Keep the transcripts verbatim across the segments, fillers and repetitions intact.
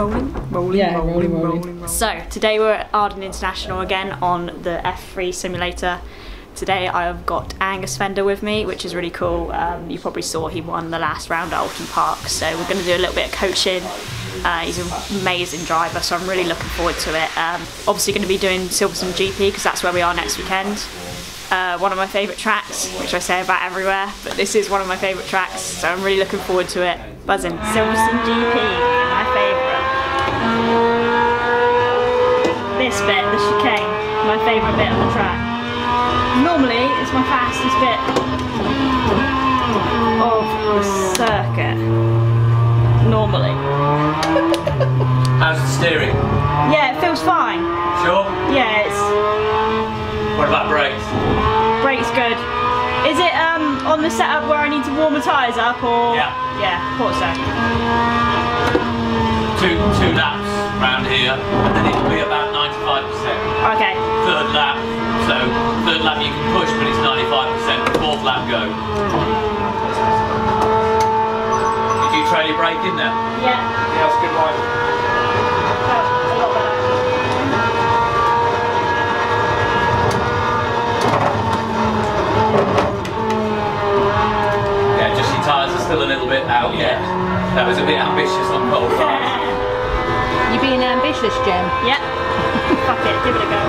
rolling, rolling, yeah, rolling, rolling, rolling, rolling, rolling. So today we're at Arden International again on the F three simulator. Today I've got Angus Fender with me, which is really cool. Um, you probably saw he won the last round at Oulton Park, so we're going to do a little bit of coaching. Uh, he's an amazing driver, so I'm really looking forward to it. Um, obviously going to be doing Silverstone G P because that's where we are next weekend. Uh, one of my favourite tracks, which I say about everywhere, but this is one of my favourite tracks, so I'm really looking forward to it. Buzzing. Silverstone G P, my favourite. This bit, the chicane, my favourite bit of the track. Normally, it's my fastest bit of the circuit. Normally. How's the steering? Yeah, it feels fine. Sure? Yeah, it's... What about brakes? Brakes good. Is it um, on the setup where I need to warm the tyres up or...? Yeah. Yeah, thought so. Two, two laps round here, and then it'll be about ninety-five percent. Okay. Third lap. So, third lap you can push, but it's ninety-five percent, fourth lap go. Did you trailer brake in there? Yeah. Yeah, that's a good ride. Oh, a lot better. Yeah, just your tyres are still a little bit out, yeah. That was a bit ambitious on cold tyres. You being ambitious, Jem? Yep. Fuck it, give it a go.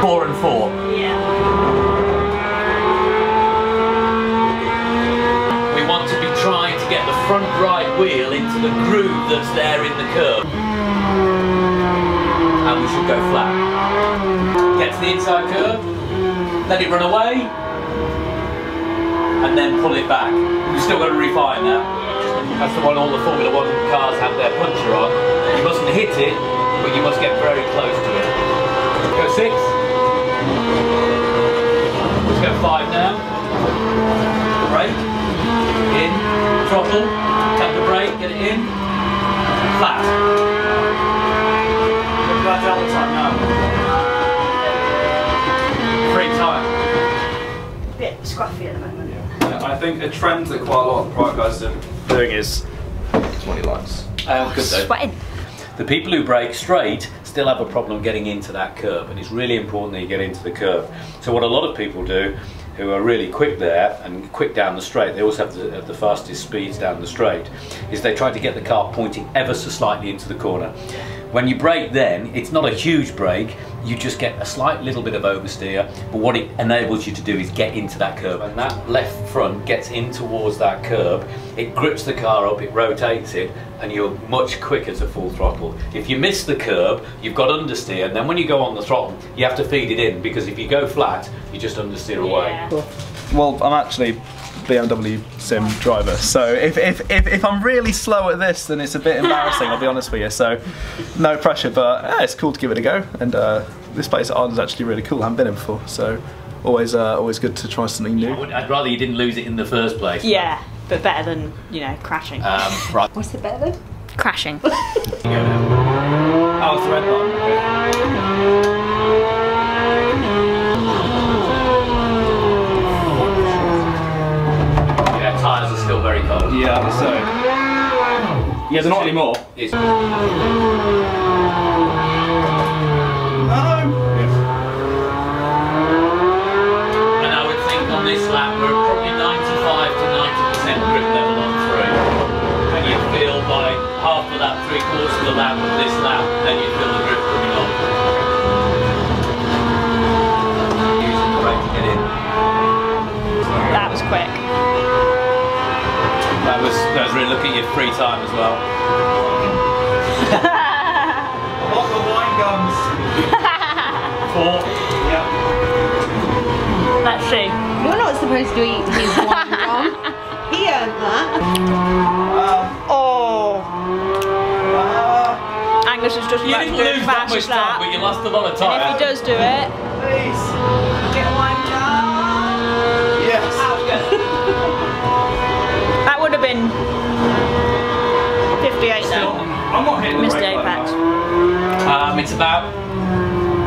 Four and four. Yeah. We want to be trying to get the front right wheel into the groove that's there in the curve. And we should go flat. Get to the inside curve, let it run away, and then pull it back. We've still got to refine that. That's the one all the Formula One cars have their puncher on. You mustn't hit it, but you must get very close to it. Go six. Let's go five now. Brake. In. Throttle. Tap the brake. Get it in. Flat. Go flat out the time now. Free time. Bit scruffy at the moment. Yeah. I think a trend that quite a lot of private guys are doing is twenty lights. Um, oh, good though. Sweating. The people who brake straight still have a problem getting into that curve, and it's really important that you get into the curve. So what a lot of people do who are really quick there and quick down the straight, they also have the, have the fastest speeds down the straight, is they try to get the car pointing ever so slightly into the corner. When you brake then, it's not a huge brake, you just get a slight little bit of oversteer, but what it enables you to do is get into that curb. And that left front gets in towards that curb, it grips the car up, it rotates it, and you're much quicker to full throttle. If you miss the curb, you've got understeer, and then when you go on the throttle, you have to feed it in, because if you go flat, you just understeer away. Yeah. Well, I'm actually B M W sim driver, so if, if, if, if I'm really slow at this, then it's a bit embarrassing, I'll be honest with you, so no pressure, but yeah, it's cool to give it a go, and uh, this place at Arden's actually really cool, I haven't been in before, so always uh, always good to try something new. I'd rather you didn't lose it in the first place. Yeah, but better than, you know, crashing. Um, right. What's it better than? Crashing. Oh, it's the red one. Okay. Very cold. Yeah, so. Yeah, they're not anymore. It's no. And I would think on this lap we're probably ninety-five to ninety percent grip level on three. And you feel by half of that, three quarters of the lap of this lap, then you feel the grip coming on. Using the brake to get in. That was quick. That was, that was really looking at your free time as well. A lot of wine gums. Four. Yeah. Let's see. You're not supposed to eat his wine gum. He earned that. Uh, oh. Uh, Angus is just about to do the fastest lap. You didn't lose that much time, but you lost a lot of time. And if he does do it. Please. Get a wine gum. Yes. That would have been fifty-eight now. I'm not hitting the Mister Apex. Um, it's about,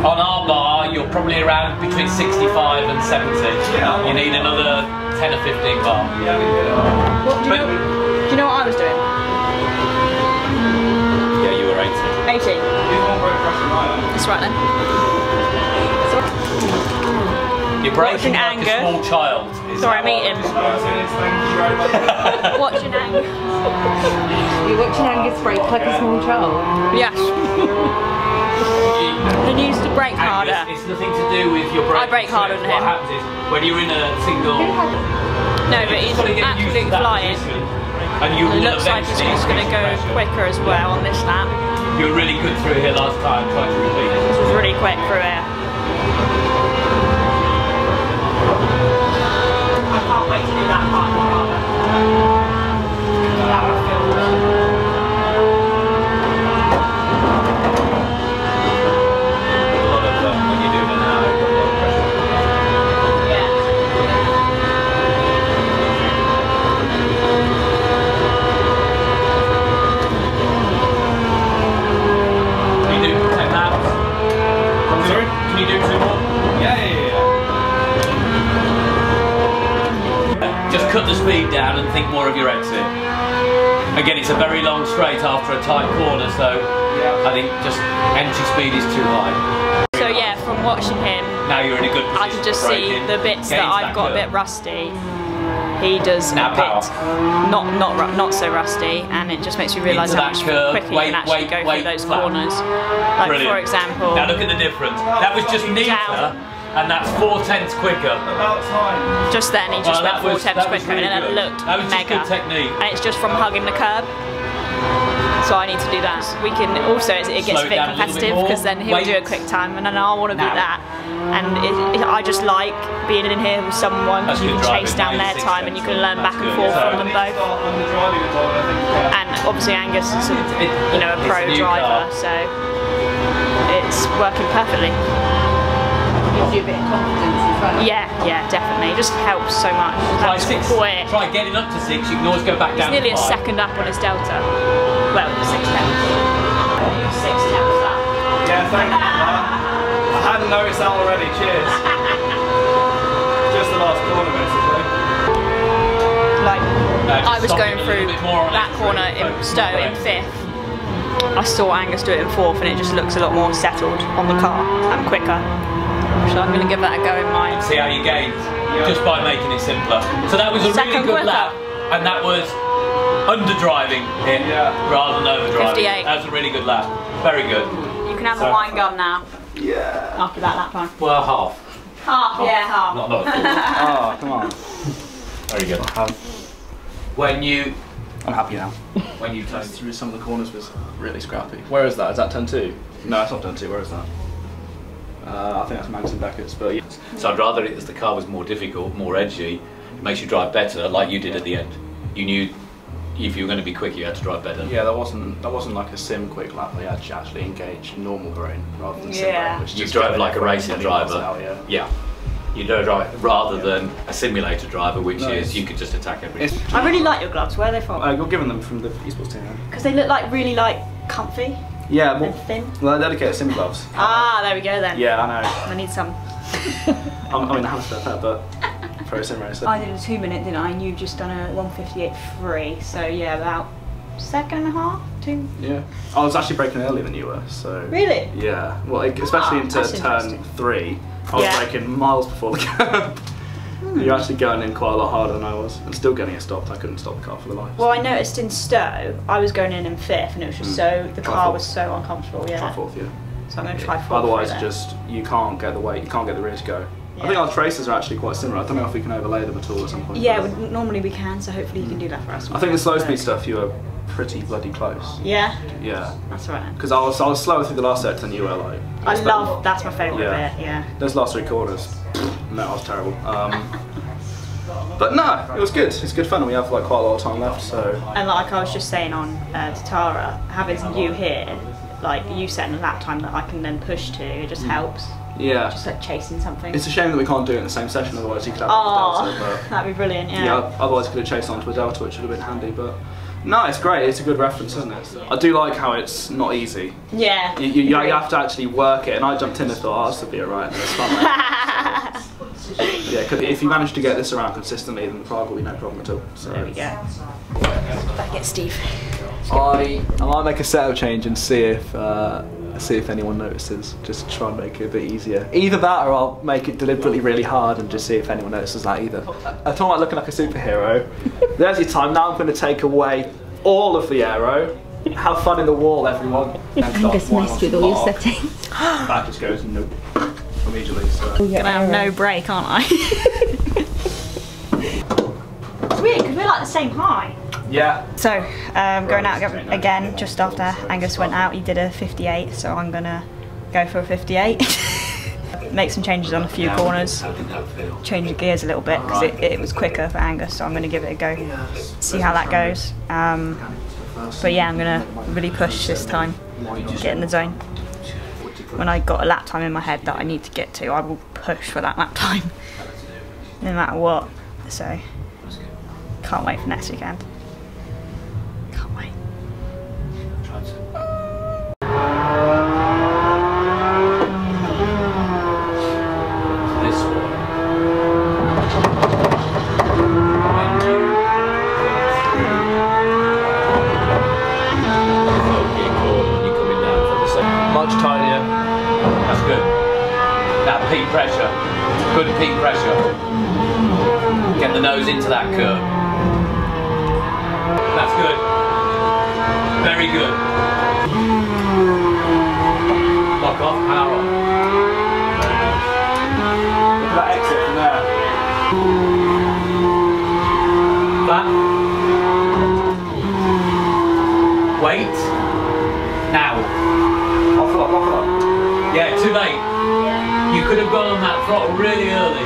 on our bar, you're probably around between sixty-five and seventy. Yeah. You need another ten or fifteen bar. Yeah, yeah. What, do, you but, know, do you know what I was doing? Yeah, you eighteen. That's right then. You're breaking like a small child. Sorry, I'm eating. Watching Angus. You're watching Angus break like a small child. Yes. He needs to brake harder. Angus, it's nothing to do with your braking. I brake harder than him. What happens is when you're in a single. No, but he's absolutely flying. And you it looks like he's just going to go quicker as well on this lap. You were really good through here last time. Trying to repeat. This was really quick through here. I can't wait to do that part. That would feel good. Cut the speed down and think more of your exit. Again, it's a very long straight after a tight corner, so I think just entry speed is too high. So yeah, from watching him, now you're in a good position. I can just see the bits that I've got a bit rusty. He does now a bit not not not so rusty, and it just makes you realise how much quicker you can actually go through those corners. Like for example, now look at the difference. That was just neater. And that's four tenths quicker. About time. Just then he just well, went four was, tenths quicker really and it looked that was mega. Just good technique. And it's just from hugging the curb. So I need to do that. We can also it gets Slow a bit competitive because then he'll Wait. do a quick time and then I want to beat that. And it, it, I just like being in here with someone because you can chase down their time and you can learn back and forth from them both. And obviously Angus is a, you know a pro driver, so it's working perfectly. Gives you a bit of confidence as well. Yeah, yeah, definitely. It just helps so much. Try six. Quick. Try getting up to six. You can always go back down. He's nearly a second up on his delta. Well, six tenths. Six tenths up. Yeah, thank you. I hadn't noticed that already. Cheers. Just the last corner, basically. Like no, I was going through that corner in Stowe in fifth. I saw Angus do it in fourth, and it just looks a lot more settled on the car and quicker. So I'm going to give that a go in mine. See how you gained, yeah. Just by making it simpler. So that was a Second really good quicker. lap, and that was underdriving here, yeah. rather than overdriving. fifty-eight. That was a really good lap, very good. You can have so. a wine gun now. Yeah. After that lap time. Well, half. Half, half. yeah, half. Not, not Oh, come on. Very good. Um, when you... I'm happy now. When you turned through some of the corners was really scrappy. Where is that? Is that turn two? No, it's not turn two, where is that? Uh, I think that's Manson Beckett's, but yeah. So I'd rather it as the car was more difficult, more edgy, it makes you drive better, like you did at the end. You knew if you were going to be quick, you had to drive better. Yeah, that wasn't that wasn't like a sim quick lap. They had to actually engage normal brain rather than yeah. sim brain. Which you just drove like a racing driver. Out, yeah. yeah. You don't drive rather yeah. than a simulator driver, which no, is you could just attack everything. I really like your gloves. Where are they from? Uh, you're giving them from the esports team. Because they look like really like comfy. Yeah, well, thin. Well, they're dedicated sim gloves. Ah, there we go then. Yeah, I know. I need some. I'm, I mean, I haven't said that, but pro sim racer. I did a two minute, didn't I? And you've just done a one fifty-eight three, so yeah, about second and a half, two. Yeah. I was actually braking earlier than you were, so. Really? Yeah. Well, especially oh, into turn three, I was yeah. braking miles before the curb. Hmm. You're actually going in quite a lot harder than I was, and still getting it stopped. I couldn't stop the car for the life. Well, I noticed in Stowe, I was going in in fifth, and it was just mm. so the try car fourth. was so uncomfortable. Yeah. Try fourth, yeah. So I'm going to try fourth. Otherwise, just you can't get the weight, you can't get the rear to go. Yeah. I think our traces are actually quite similar. I don't know if we can overlay them at all at some point. Yeah, well, normally we can, so hopefully you can do that for us. I think the slow speed stuff, you were pretty bloody close. Yeah? Yeah. That's right. Because I was, I was slower through the last sector than you were, like. I love, that's my favourite yeah. bit, yeah. Those last three corners, no, I was terrible. Um, but no, it was good. It's good fun, and we have like quite a lot of time left, so... And like I was just saying on uh, Tatara, having you here, like you setting a lap time that I can then push to, it just mm. helps. Yeah. Just like chasing something. It's a shame that we can't do it in the same session, otherwise you could have oh, a delta. But that'd be brilliant, yeah. Yeah, otherwise you could have chased onto a delta, which would have been handy, but... No, it's great, it's a good reference, isn't it? I do like how it's not easy. Yeah. You, you, you have to actually work it, and I jumped in and thought, oh, this would be alright, and it's fun. Yeah, because if you manage to get this around consistently, then the car will be no problem at all. So there we go. Back at Steve. I I might make a setup change and see if uh, see if anyone notices. Just try and make it a bit easier. Either that, or I'll make it deliberately really hard and just see if anyone notices that either. I thought about looking like a superhero. There's your time. Now I'm going to take away all of the aero. Have fun in the wall, everyone. Angus messed with all your settings. That just goes nope immediately. So. Oh, yeah. Gonna have no break, aren't I? It's weird because we're like the same high. Yeah. So, um, going out again just after Angus went out, he did a fifty-eight, so I'm gonna go for a fifty-eight. Make some changes on a few corners, change the gears a little bit because it, it was quicker for Angus, so I'm gonna give it a go, see how that goes. Um, but yeah, I'm gonna really push this time, get in the zone. When I got a lap time in my head that I need to get to, I will push for that lap time, no matter what. So, can't wait for next weekend. Into that curve. That's good. Very good. Lock off, power on. Look at that exit from there. Flat. Wait. Now. Off a lot, off a lot. Yeah, too late. Yeah. You could have gone on that throttle really early.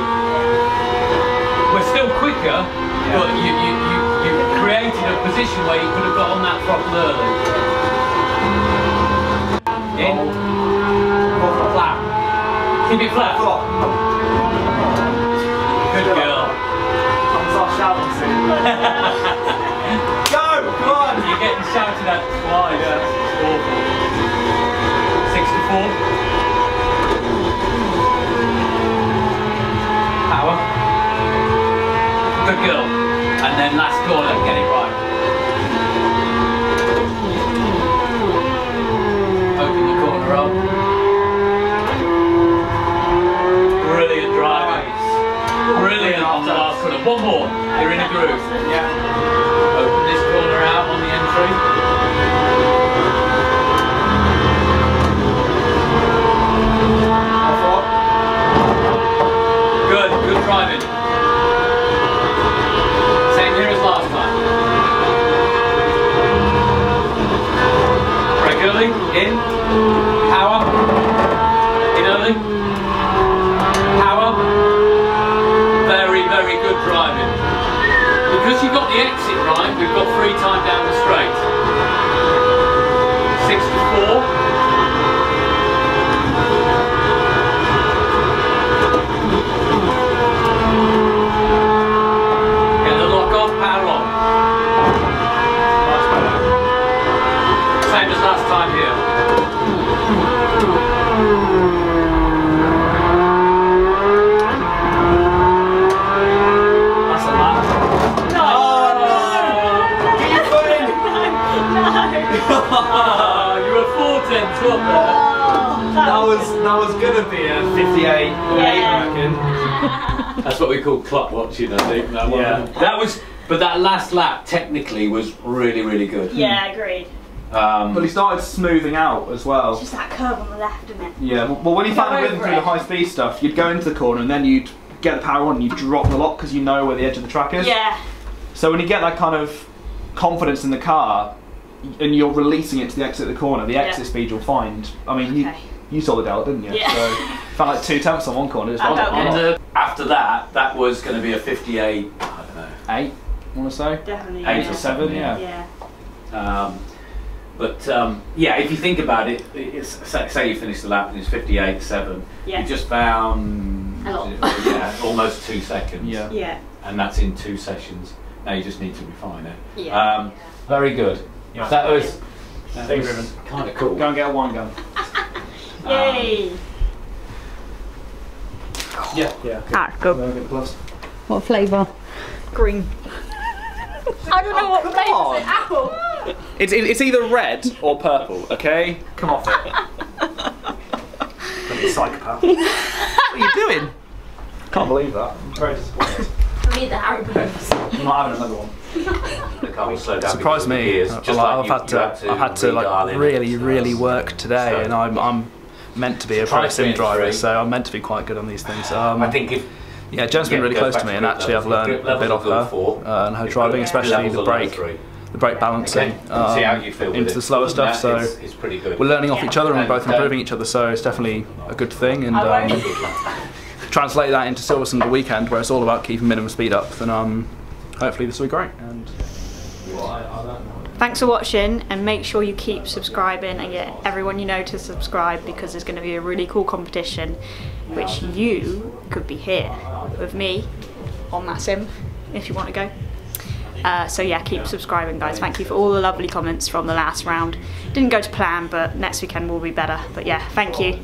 We're still quicker, yeah. But you, you, you, you created a position where you could have got on that throttle early. In. Oh. Flat. Keep it flat. Oh. Good still girl. I'm not shouting to you. Go! Come on! You're getting shouted at twice. Yeah. It's awful. sixty-four. Power. Good girl, and then last corner, get it right. Open the corner up. Brilliant drive. Brilliant after last corner. One more, you're in a groove. Yeah. Open this corner out on the entry. Good, good driving. In, power, in early, power, very, very good driving. Because you've got the exit right, we've got three time down the straight. sixty-four. Get the lock off, power on. Same as last time here. That was that was gonna be a fifty-eight, yeah. I reckon. That's what we call clock watching, I think. That one. Yeah. That was, but that last lap technically was really, really good. Yeah, agreed. Um, but he started smoothing out as well. It's just that curve on the left, isn't it? Yeah. Well, when you found the rhythm through the high-speed stuff, you'd go into the corner and then you'd get the power on, and you'd drop the lock because you know where the edge of the track is. Yeah. So when you get that kind of confidence in the car, and you're releasing it to the exit of the corner, the exit yeah. speed you'll find. I mean, okay. you, you saw the delta, didn't you? Yeah. So, found like two tenths on one corner. Just under, after that, that was going to be a fifty-eight, I don't know, eight, I want to say? Definitely. Eight yeah. or seven, yeah. yeah. yeah. Um, but um, yeah, if you think about it, it's, say you finish the lap and it's fifty-eight, seven, yeah. you just found yeah, almost two seconds. Yeah. yeah. And that's in two sessions. Now you just need to refine it. Yeah. Um, yeah. Very good. Yeah. That was, that was kind of cool. Go and get a wine gun. Yay! Um, yeah, yeah. Ah, good. What flavour? Green. I don't know oh, what flavour. Apple. It's, it's either red or purple, okay? Come off it. Bloody psychopath. What are you doing? Can't believe that. I'm very disappointed. I need the Harry Potter. I'm not having another one. Can't slow down. Surprised me. Years, just like like I've, you, had to, I've had to like really, really work today, so. and I'm, I'm meant to be a pro sim driver, so I'm meant to be quite good on these things. Um, I think if yeah, Jem's been really close to me, and actually I've learned a bit off her four, uh, and her driving, especially the brake, the brake balancing um, see how you feel into the slower stuff. So it's, it's pretty good. We're learning off each other, and we're both improving each other. So it's definitely a good thing. And um, translate that into Silverstone the weekend, where it's all about keeping minimum speed up. Then um, hopefully this will be great. And thanks for watching, and make sure you keep subscribing and get everyone you know to subscribe, because there's going to be a really cool competition which you could be here with me on that sim if you want to go. Uh, so yeah, keep subscribing, guys. Thank you for all the lovely comments from the last round. Didn't go to plan, but next weekend will be better. But yeah, thank you.